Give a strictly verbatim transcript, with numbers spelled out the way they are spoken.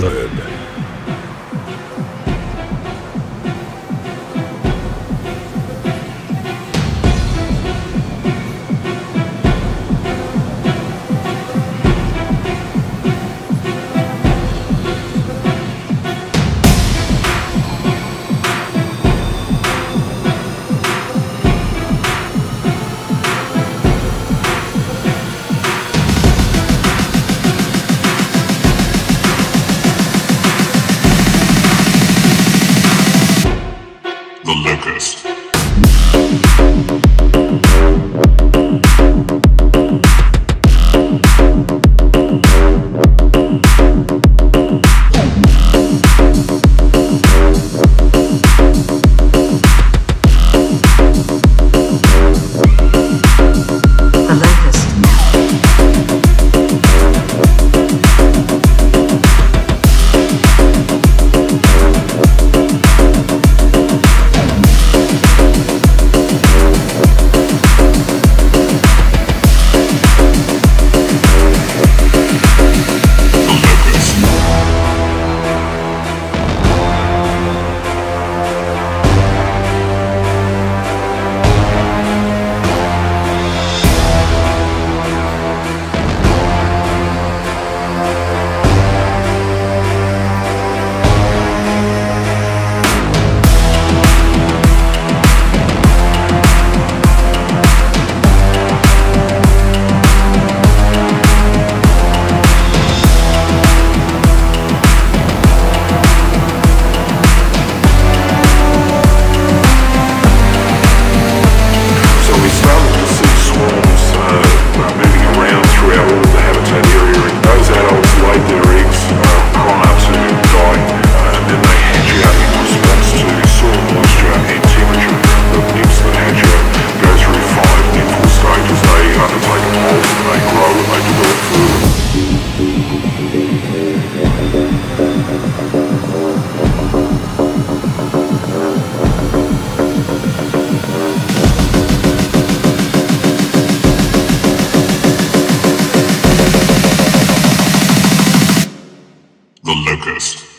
Solid. Locust. The Locust.